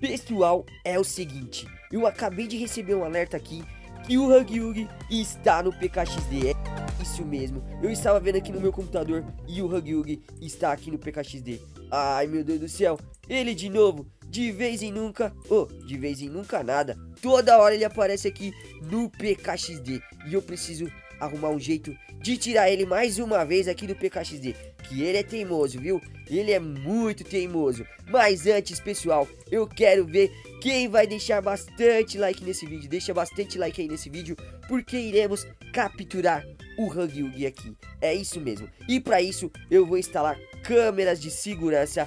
Pessoal, é o seguinte, eu acabei de receber um alerta aqui que o Huggy Wuggy está no PKXD. É isso mesmo, eu estava vendo aqui no meu computador e o Huggy Wuggy está aqui no PKXD. Ai meu Deus do céu, ele de novo, de vez em nunca, de vez em nunca nada. Toda hora ele aparece aqui no PKXD e eu preciso arrumar um jeito de tirar ele mais uma vez aqui do PKXD, que ele é teimoso, viu? Ele é muito teimoso. Mas antes, pessoal, eu quero ver quem vai deixar bastante like nesse vídeo. Deixa bastante like aí nesse vídeo, porque iremos capturar o Huggy Wuggy aqui. É isso mesmo. E para isso, eu vou instalar câmeras de segurança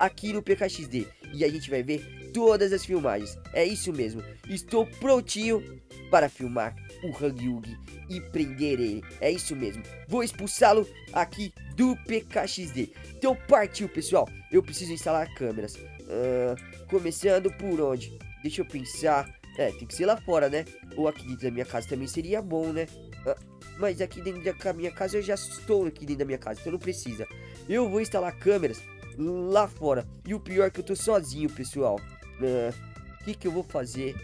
aqui no PKXD. E a gente vai ver todas as filmagens. É isso mesmo. Estou prontinho para filmar o Huggy Wuggy e prender ele. É isso mesmo. Vou expulsá-lo aqui do PKXD. Então partiu, pessoal. Eu preciso instalar câmeras. Começando por onde? Deixa eu pensar. Tem que ser lá fora, né? Ou aqui dentro da minha casa também seria bom, né? Mas aqui dentro da minha casa, eu já estou aqui dentro da minha casa, então não precisa. Eu vou instalar câmeras lá fora. E o pior é que eu tô sozinho, pessoal. Que eu vou fazer?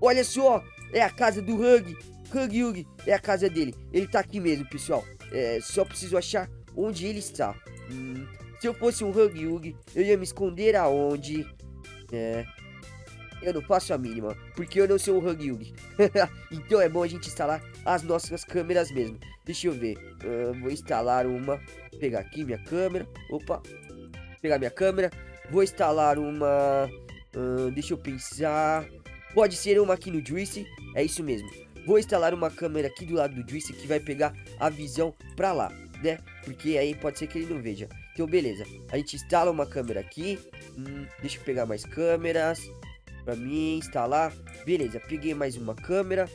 Olha só, é a casa do Huggy Wuggy, é a casa dele. Ele tá aqui mesmo, pessoal. Só preciso achar onde ele está. Se eu fosse um Huggy Wuggy, eu ia me esconder aonde? Eu não faço a mínima, porque eu não sou um Huggy Wuggy. Então é bom a gente instalar as nossas câmeras mesmo. Deixa eu ver. Vou instalar uma. Vou pegar aqui minha câmera. Opa. Pegar minha câmera. Vou instalar uma. Deixa eu pensar. Pode ser uma aqui no Juicy, é isso mesmo. Vou instalar uma câmera aqui do lado do Juicy que vai pegar a visão pra lá, né? Porque aí pode ser que ele não veja. Então, beleza. A gente instala uma câmera aqui. Deixa eu pegar mais câmeras pra mim instalar. Beleza, peguei mais uma câmera.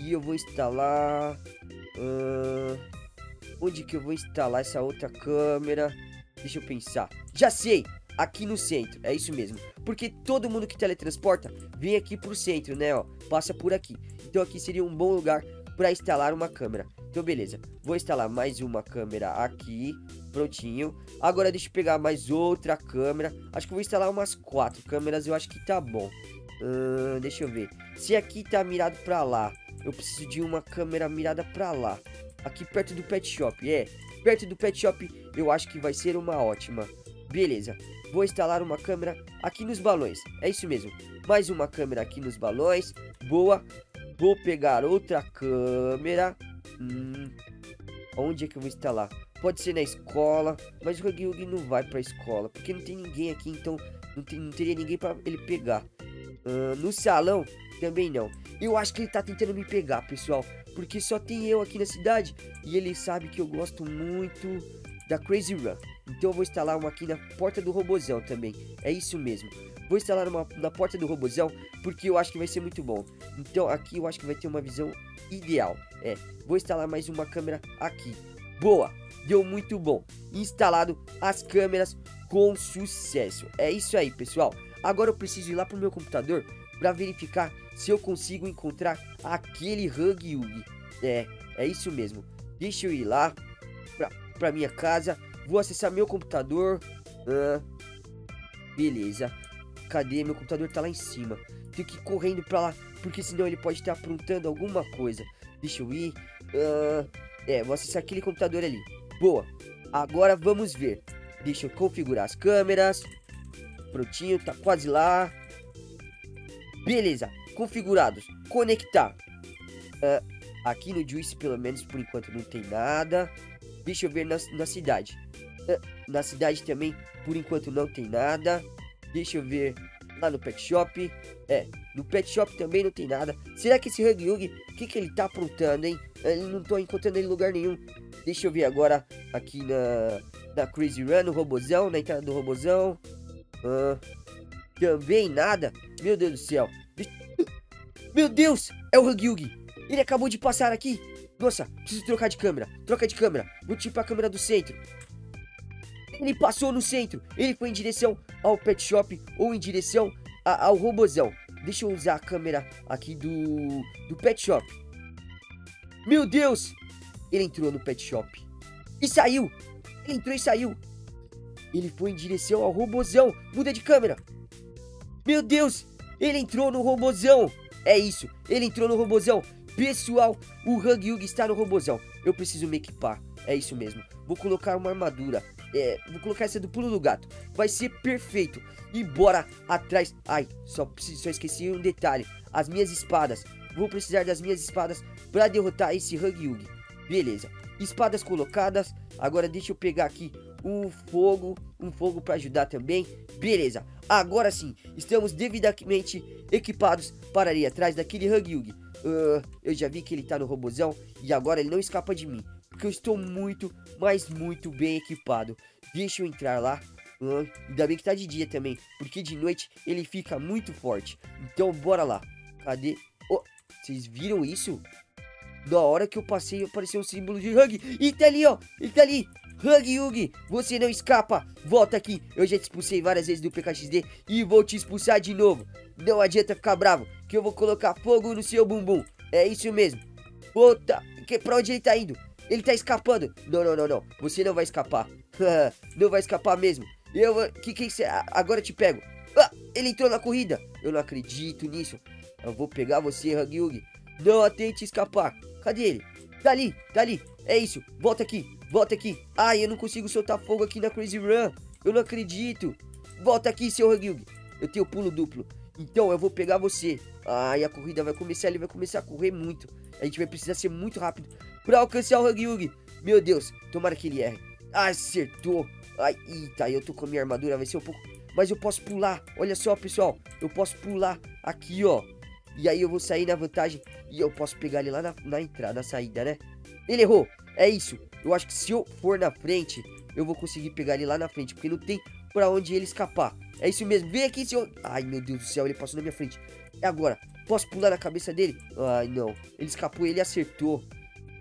E eu vou instalar... onde que eu vou instalar essa outra câmera? Deixa eu pensar. Já sei! Aqui no centro, é isso mesmo. Porque todo mundo que teletransporta vem aqui pro centro, né, ó. Passa por aqui. Então aqui seria um bom lugar pra instalar uma câmera. Então beleza, vou instalar mais uma câmera aqui. Prontinho. Agora deixa eu pegar mais outra câmera. Acho que eu vou instalar umas 4 câmeras, eu acho que tá bom. Deixa eu ver. Se aqui tá mirado pra lá, eu preciso de uma câmera mirada pra lá. Aqui perto do pet shop, perto do pet shop eu acho que vai ser uma ótima. Beleza. Vou instalar uma câmera aqui nos balões. É isso mesmo. Mais uma câmera aqui nos balões. Boa. Vou pegar outra câmera. Onde é que eu vou instalar? Pode ser na escola. Mas o Huggy Wuggy não vai pra escola, porque não tem ninguém aqui. Então não teria ninguém pra ele pegar. No salão também não. Eu acho que ele tá tentando me pegar, pessoal, porque só tem eu aqui na cidade. E ele sabe que eu gosto muito da Crazy Run. Então eu vou instalar uma aqui na porta do robozão também. É isso mesmo. Vou instalar uma na porta do robozão, porque eu acho que vai ser muito bom. Então aqui eu acho que vai ter uma visão ideal. Vou instalar mais uma câmera aqui. Boa, deu muito bom. Instalado as câmeras com sucesso. É isso aí, pessoal. Agora eu preciso ir lá pro meu computador pra verificar se eu consigo encontrar aquele Huggy Wuggy. É isso mesmo. Deixa eu ir lá pra minha casa. Vou acessar meu computador. Beleza. Cadê? Meu computador tá lá em cima. Tenho que ir correndo pra lá, porque senão ele pode estar aprontando alguma coisa. Deixa eu ir. Vou acessar aquele computador ali. Boa. Agora vamos ver. Deixa eu configurar as câmeras. Prontinho, tá quase lá. Beleza. Configurados. Conectar. Aqui no Juice, pelo menos, por enquanto não tem nada. Deixa eu ver na cidade. Na cidade também, por enquanto não tem nada. Deixa eu ver lá no pet shop. No pet shop também não tem nada. Será que esse Huggy Wuggy, o que ele tá aprontando, hein? Eu não tô encontrando ele em lugar nenhum. Deixa eu ver agora aqui na Crazy Run, no robozão, na entrada do robozão. Também nada. Meu Deus do céu. Meu Deus, é o Huggy Wuggy. Ele acabou de passar aqui. Nossa, preciso trocar de câmera. Troca de câmera. Vou tipo a câmera do centro. Ele passou no centro. Ele foi em direção ao pet shop ou em direção ao robozão. Deixa eu usar a câmera aqui do pet shop. Meu Deus! Ele entrou no pet shop e saiu. Ele entrou e saiu. Ele foi em direção ao robozão. Muda de câmera. Meu Deus, ele entrou no robozão. É isso, ele entrou no robozão. Pessoal, o Rangyug está no robozão. Eu preciso me equipar, é isso mesmo. Vou colocar uma armadura. Vou colocar essa do pulo do gato. Vai ser perfeito. E bora atrás. Ai, só esqueci um detalhe. As minhas espadas. Vou precisar das minhas espadas para derrotar esse Rangyug. Beleza. Espadas colocadas. Agora deixa eu pegar aqui um fogo para ajudar também. Beleza. Agora sim, estamos devidamente equipados para ir atrás daquele Rangyug. Eu já vi que ele tá no robozão e agora ele não escapa de mim, porque eu estou muito, mas muito bem equipado. Deixa eu entrar lá. Ainda bem que tá de dia também, porque de noite ele fica muito forte. Então bora lá. Cadê? Oh, vocês viram isso? Na hora que eu passei apareceu um símbolo de Huggy. E tá ali, ó, ele tá ali. Rangyug, você não escapa. Volta aqui, eu já te expulsei várias vezes do PKXD e vou te expulsar de novo. Não adianta ficar bravo, que eu vou colocar fogo no seu bumbum. É isso mesmo. Volta, que pra onde ele tá indo? Ele tá escapando. Não, não, não, não, você não vai escapar. Não vai escapar mesmo. Eu vou, que você, agora eu te pego. Ah, ele entrou na corrida. Eu não acredito nisso. Eu vou pegar você, Rangyug. Não tente escapar. Cadê ele? Tá ali, tá ali. É isso, volta aqui. Volta aqui. Ai, eu não consigo soltar fogo aqui na Crazy Run. Eu não acredito. Volta aqui, seu Rangyug. Eu tenho pulo duplo. Então, eu vou pegar você. Ai, a corrida vai começar. Ele vai começar a correr muito. A gente vai precisar ser muito rápido pra alcançar o Rangyug. Meu Deus. Tomara que ele erre. Acertou. Ai, eita. Eu tô com a minha armadura. Vai ser um pouco... Mas eu posso pular. Olha só, pessoal. Eu posso pular aqui, ó. E aí eu vou sair na vantagem. E eu posso pegar ele lá na entrada, na saída, né? Ele errou. É isso. Eu acho que se eu for na frente, eu vou conseguir pegar ele lá na frente, porque não tem pra onde ele escapar. É isso mesmo. Vem aqui, senhor. Ai, meu Deus do céu. Ele passou na minha frente. E agora? Posso pular na cabeça dele? Ai, não. Ele escapou. Ele acertou.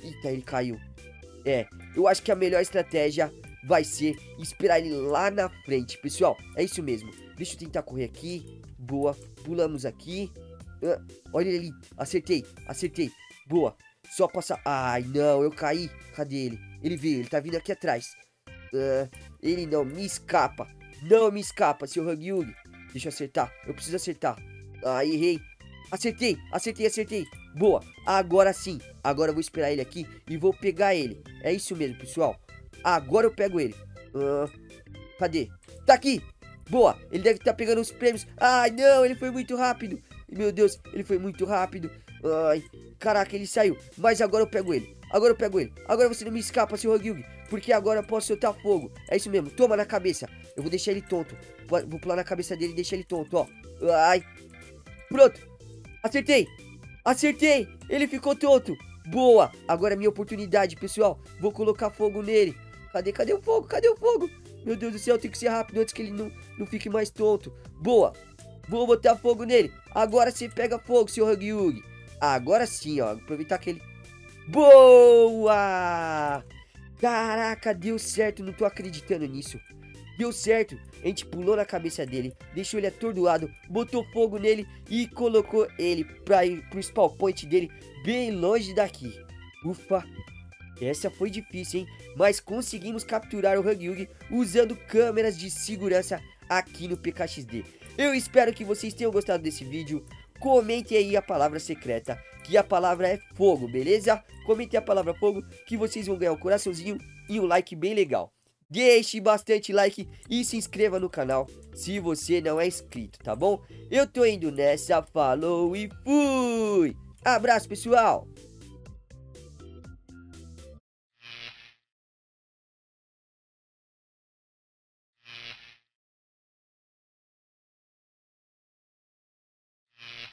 Eita, ele caiu. É. Eu acho que a melhor estratégia vai ser esperar ele lá na frente. Pessoal, é isso mesmo. Deixa eu tentar correr aqui. Boa. Pulamos aqui. Olha ele ali. Acertei. Acertei. Boa. Só passar... Ai, não. Eu caí. Cadê ele? Ele veio. Ele tá vindo aqui atrás. Ele não me escapa. Não me escapa, seu Rangyug. Deixa eu acertar. Eu preciso acertar. Ah, errei. Acertei. Acertei, acertei. Boa. Agora sim. Agora eu vou esperar ele aqui e vou pegar ele. É isso mesmo, pessoal. Agora eu pego ele. Cadê? Tá aqui. Boa. Ele deve estar pegando os prêmios. Ai, não. Ele foi muito rápido. Meu Deus. Ele foi muito rápido. Ai, caraca, ele saiu. Mas agora eu pego ele. Agora eu pego ele. Agora você não me escapa, seu Rangyug. Porque agora eu posso soltar fogo. É isso mesmo. Toma na cabeça. Eu vou deixar ele tonto. Vou pular na cabeça dele e deixar ele tonto, ó. Ai. Pronto. Acertei. Acertei. Ele ficou tonto. Boa. Agora é minha oportunidade, pessoal. Vou colocar fogo nele. Cadê? Cadê o fogo? Cadê o fogo? Meu Deus do céu, eu tenho que ser rápido antes que ele não fique mais tonto. Boa. Vou botar fogo nele. Agora você pega fogo, seu Rangyug. Agora sim, ó. Aproveitar que ele... Boa! Caraca, deu certo. Não tô acreditando nisso. Deu certo. A gente pulou na cabeça dele. Deixou ele atordoado. Botou fogo nele. E colocou ele pra ir pro spawn point dele. Bem longe daqui. Ufa. Essa foi difícil, hein? Mas conseguimos capturar o Rangyug usando câmeras de segurança aqui no PKXD. Eu espero que vocês tenham gostado desse vídeo. Comente aí a palavra secreta, que a palavra é fogo, beleza? Comente a palavra fogo, que vocês vão ganhar um coraçãozinho e um like bem legal. Deixe bastante like e se inscreva no canal se você não é inscrito, tá bom? Eu tô indo nessa, falou e fui! Abraço, pessoal!